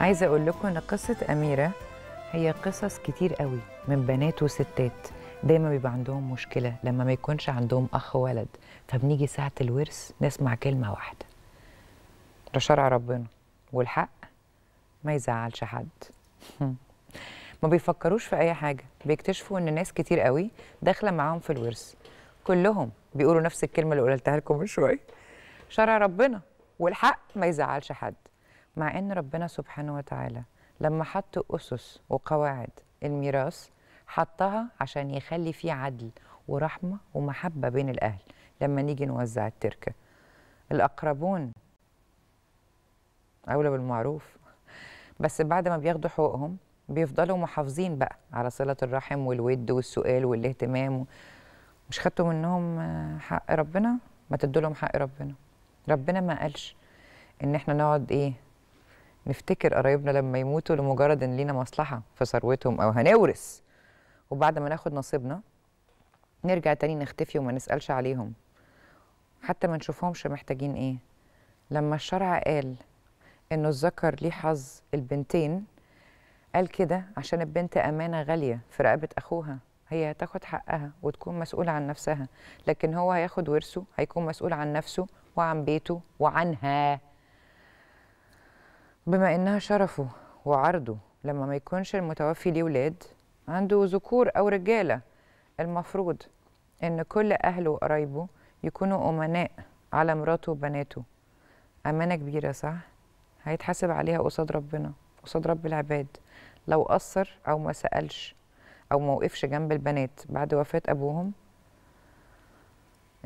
عايزه اقول لكم ان قصه اميره هي قصص كتير قوي من بنات وستات دايما بيبقى عندهم مشكله لما ما يكونش عندهم اخ ولد، فبنيجي ساعه الورث نسمع كلمه واحده، ده شرع ربنا والحق ما يزعلش حد. ما بيفكروش في اي حاجه، بيكتشفوا ان ناس كتير قوي داخله معاهم في الورث كلهم بيقولوا نفس الكلمه اللي قلتها لكم من شويه، شرع ربنا والحق ما يزعلش حد، مع ان ربنا سبحانه وتعالى لما حط اسس وقواعد الميراث حطها عشان يخلي فيه عدل ورحمه ومحبه بين الاهل. لما نيجي نوزع التركه الاقربون اولى بالمعروف، بس بعد ما بياخدوا حقوقهم بيفضلوا محافظين بقى على صله الرحم والود والسؤال والاهتمام. مش خدتوا منهم حق ربنا؟ ما تدوا لهم حق ربنا. ربنا ما قالش ان احنا نقعد ايه نفتكر قرايبنا لما يموتوا لمجرد ان لينا مصلحه في ثروتهم او هنورث وبعد ما ناخد نصيبنا نرجع تاني نختفي وما نسالش عليهم حتى ما نشوفهمش محتاجين ايه. لما الشرع قال انه الذكر ليه حظ البنتين قال كده عشان البنت امانه غاليه في رقبه اخوها، هي هتاخد حقها وتكون مسؤوله عن نفسها، لكن هو هياخد ورثه هيكون مسؤول عن نفسه وعن بيته وعنها. بما انها شرفه وعرضه لما ما يكونش المتوفي ليه ولاد عنده ذكور او رجاله، المفروض ان كل اهله وقرايبه يكونوا امناء على مراته وبناته. امانه كبيره صح؟ هيتحاسب عليها قصاد ربنا قصاد رب العباد لو قصر او ما سالش او ما وقفش جنب البنات بعد وفاه ابوهم.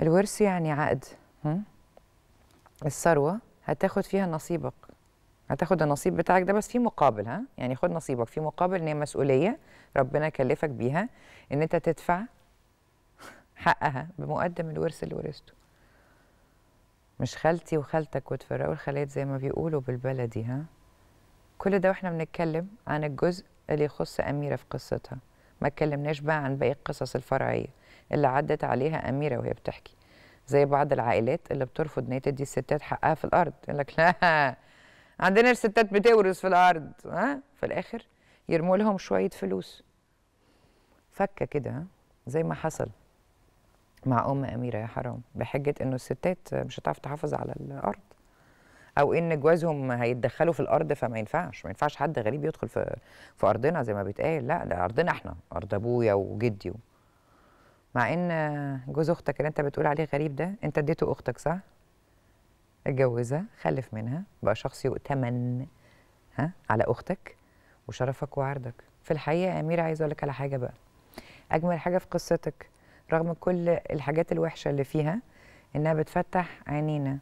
الورث يعني عقد، الثروه هتاخد فيها نصيبك، هتاخد النصيب بتاعك ده بس في مقابل، ها يعني خد نصيبك في مقابل ان هي مسؤوليه ربنا كلفك بيها ان انت تدفع حقها بمقدم الورث اللي ورثته. مش خالتي وخالتك وتفرقوا الخالات زي ما بيقولوا بالبلدي. ها كل ده واحنا بنتكلم عن الجزء اللي يخص اميره في قصتها، ما اتكلمناش بقى عن باقي القصص الفرعيه اللي عدت عليها اميره وهي بتحكي، زي بعض العائلات اللي بترفض ان هي تدي الستات حقها في الارض، يقول لك لا عندنا الستات بتورث في الارض، ها في الاخر يرموا لهم شويه فلوس فكه كده زي ما حصل مع اميره يا حرام، بحجه انه الستات مش هتعرف تحافظ على الارض او ان جوازهم هيتدخلوا في الارض فما ينفعش، ما ينفعش حد غريب يدخل في ارضنا زي ما بيتقال، لا ده ارضنا احنا، ارض ابويا وجدي مع ان جوز اختك اللي انت بتقول عليه غريب ده انت اديته اختك صح؟ اتجوزها خلف منها بقى شخص يؤتمن ها على اختك وشرفك وعرضك. في الحقيقه يا اميره عايزه اقول لك على حاجه بقى، اجمل حاجه في قصتك رغم كل الحاجات الوحشه اللي فيها انها بتفتح عينينا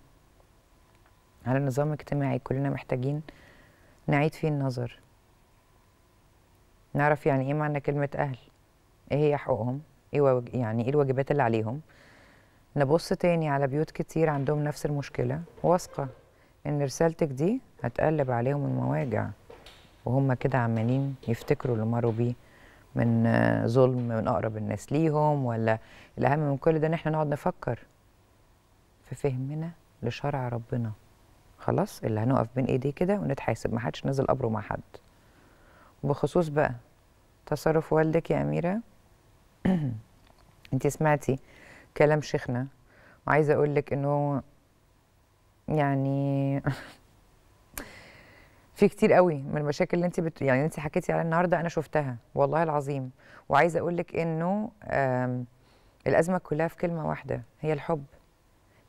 على نظام اجتماعي كلنا محتاجين نعيد فيه النظر، نعرف يعني ايه معنى كلمه اهل، ايه هي حقوقهم، ايه يعني ايه الواجبات اللي عليهم. نبص تاني على بيوت كتير عندهم نفس المشكله، واثقه ان رسالتك دي هتقلب عليهم المواجع وهم كده عمالين يفتكروا اللي مروا بيه من ظلم من اقرب الناس ليهم، ولا الاهم من كل ده ان احنا نقعد نفكر في فهمنا لشرع ربنا. خلاص اللي هنقف بين ايديه كده ونتحاسب، محدش نزل قبره مع حد. وبخصوص بقى تصرف والدك يا اميره انت سمعتي كلام شيخنا وعايزه اقول لك انه يعني في كتير قوي من المشاكل اللي انت يعني انت حكيتي عليها النهارده انا شفتها والله العظيم، وعايزه اقول لك انه الازمه كلها في كلمه واحده هي الحب.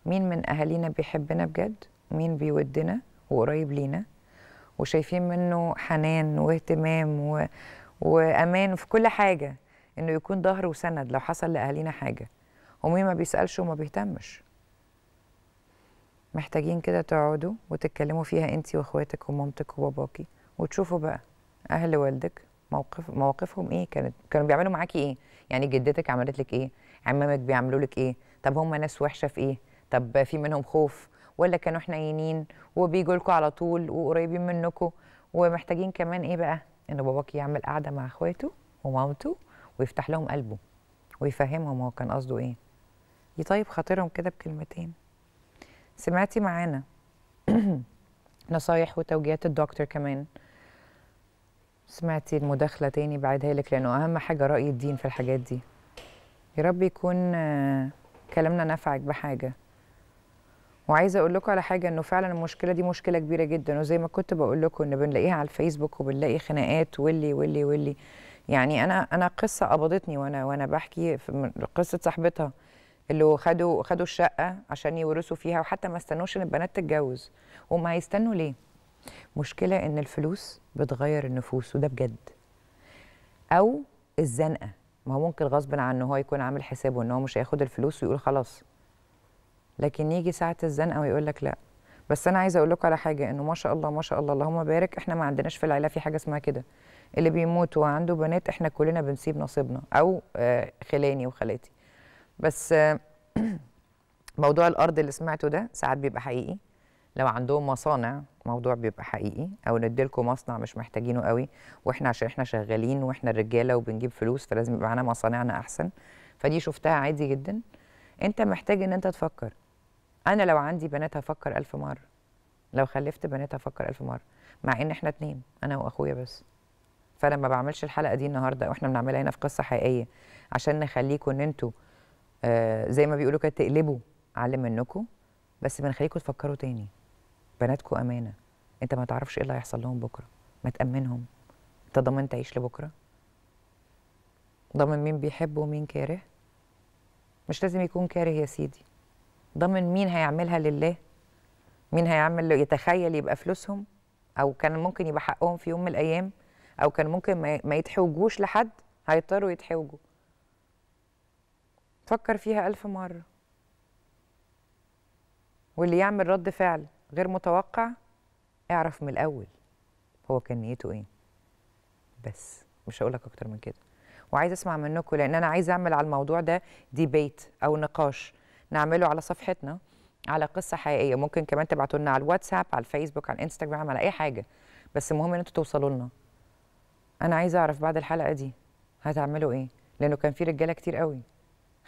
مين من اهالينا بيحبنا بجد؟ مين بيودنا وقريب لينا وشايفين منه حنان واهتمام وامان في كل حاجه، انه يكون ظهر وسند لو حصل لاهالينا حاجه، ومين ما بيسالش وما بيهتمش. محتاجين كده تقعدوا وتتكلموا فيها انتي واخواتك ومامتك وباباكي وتشوفوا بقى اهل والدك مواقفهم ايه، كانوا بيعملوا معاكي ايه، يعني جدتك عملت لك ايه، عمامك بيعملوا لك ايه، طب هم ناس وحشه في ايه، طب في منهم خوف ولا كانوا حنينين وبيجوا لكم على طول وقريبين منكم. ومحتاجين كمان ايه بقى، ان باباكي يعمل قعده مع اخواته ومامته ويفتح لهم قلبه ويفهمهم هو كان قصده ايه، يطيب خاطرهم كده بكلمتين. سمعتي معانا نصايح وتوجيهات الدكتور كمان سمعتي المداخلة تاني بعيدها لك، لأنه أهم حاجة رأي الدين في الحاجات دي. يا رب يكون كلامنا نفعك بحاجة. وعايزة أقول لكم على حاجة، إنه فعلا المشكلة دي مشكلة كبيرة جدا، وزي ما كنت بقول لكم إن بنلاقيها على الفيسبوك وبنلاقي خناقات واللي يعني أنا قصة قبضتني وأنا بحكي قصة صاحبتها اللي خدوا الشقة عشان يورثوا فيها، وحتى ما استنوش إن البنات تتجوز. وما هيستنوا ليه؟ مشكلة إن الفلوس بتغير النفوس، وده بجد. أو الزنقة، ما هو ممكن غصب عنه هو يكون عامل حسابه إن هو مش هياخد الفلوس ويقول خلاص، لكن يجي ساعة الزنقة ويقول لك لا. بس أنا عايزة أقول لكم على حاجة، إنه ما شاء الله ما شاء الله اللهم بارك، إحنا ما عندناش في العيلة في حاجة اسمها كده. اللي بيموت وعنده بنات إحنا كلنا بنسيب نصيبنا، أو خلاني وخالاتي. بس موضوع الأرض اللي سمعته ده ساعات بيبقى حقيقي، لو عندهم مصانع موضوع بيبقى حقيقي، أو نديلكم مصنع مش محتاجينه قوي، وإحنا عشان إحنا شغالين وإحنا الرجالة وبنجيب فلوس فلازم يبقى معانا مصانعنا أحسن. فدي شفتها عادي جدا. أنت محتاج إن أنت تفكر. أنا لو عندي بنات هفكر 1000 مرة، لو خلفت بنات هفكر 1000 مرة، مع إن إحنا 2، أنا وأخويا بس. فأنا ما بعملش الحلقة دي النهاردة، وإحنا بنعملها هنا في قصة حقيقية عشان نخليكم إن أنتوا زي ما بيقولوا كده تقلبوا علم منكم، بس بنخليكم تفكروا تاني. بناتكم امانه، انت ما تعرفش ايه اللي هيحصل لهم بكره، ما تامنهم. انت ضامن تعيش لبكره؟ ضامن مين بيحب ومين كاره؟ مش لازم يكون كاره يا سيدي. ضامن مين هيعملها لله؟ مين هيعمل يتخيل يبقى فلوسهم، او كان ممكن يبقى حقهم في يوم من الايام، او كان ممكن ما يتحوجوش لحد هيضطروا يتحوجوا. فكر فيها 1000 مره. واللي يعمل رد فعل غير متوقع اعرف من الاول هو كان نيته ايه. بس مش هقول لك اكتر من كده، وعايز اسمع منكم، لان انا عايز اعمل على الموضوع ده ديبيت او نقاش نعمله على صفحتنا، على قصه حقيقيه. ممكن كمان تبعتوا لنا على الواتساب، على الفيسبوك، على الانستجرام، على اي حاجه، بس المهم ان انتوا توصلوا لنا. انا عايز اعرف بعد الحلقه دي هتعملوا ايه، لانه كان في رجاله كتير قوي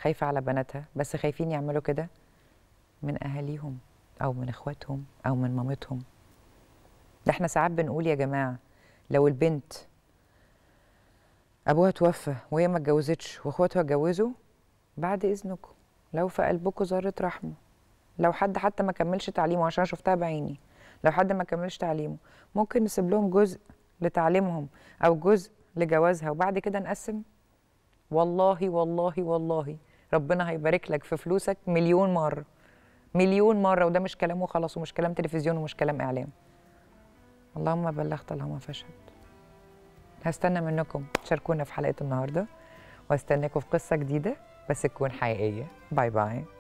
خايفه على بناتها، بس خايفين يعملوا كده من اهاليهم أو من إخواتهم أو من مامتهم. ده إحنا ساعات بنقول يا جماعة، لو البنت أبوها توفى وهي ما اتجوزتش وإخواتها اتجوزوا، بعد إذنكم لو في قلبكم ذرة رحمة، لو حد حتى ما كملش تعليمه، عشان شفتها بعيني، لو حد ما كملش تعليمه ممكن نسيب لهم جزء لتعليمهم أو جزء لجوازها، وبعد كده نقسم. والله والله والله ربنا هيبارك لك في فلوسك مليون مرة، مليون مرة. وده مش كلام وخلاص، ومش كلام تلفزيون، ومش كلام إعلام. اللهم بلغت اللهم فشهد. هستنى منكم تشاركونا في حلقة النهاردة، واستناكم في قصة جديدة بس تكون حقيقية. باي باي.